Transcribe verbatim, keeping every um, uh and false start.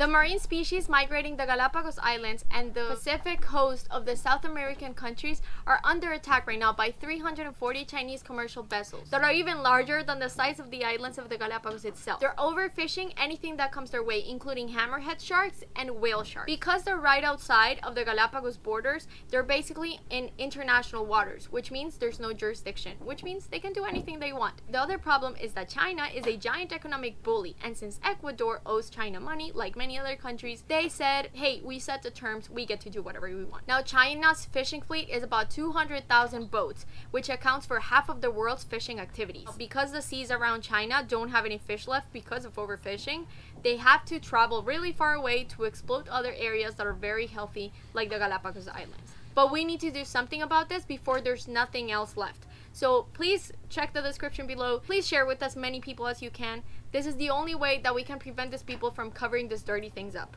The marine species migrating the Galapagos Islands and the Pacific coast of the South American countries are under attack right now by three hundred forty Chinese commercial vessels that are even larger than the size of the islands of the Galapagos itself. They're overfishing anything that comes their way, including hammerhead sharks and whale sharks. Because they're right outside of the Galapagos borders, they're basically in international waters, which means there's no jurisdiction, which means they can do anything they want. The other problem is that China is a giant economic bully, and since Ecuador owes China money, like many many other countries, they said, hey, we set the terms, we get to do whatever we want. Now, China's fishing fleet is about two hundred thousand boats, which accounts for half of the world's fishing activities. Because the seas around China don't have any fish left because of overfishing, they have to travel really far away to exploit other areas that are very healthy, like the Galapagos Islands. But we need to do something about this before there's nothing else left. So please check the description below. Please share with as many people as you can. This is the only way that we can prevent these people from covering these dirty things up.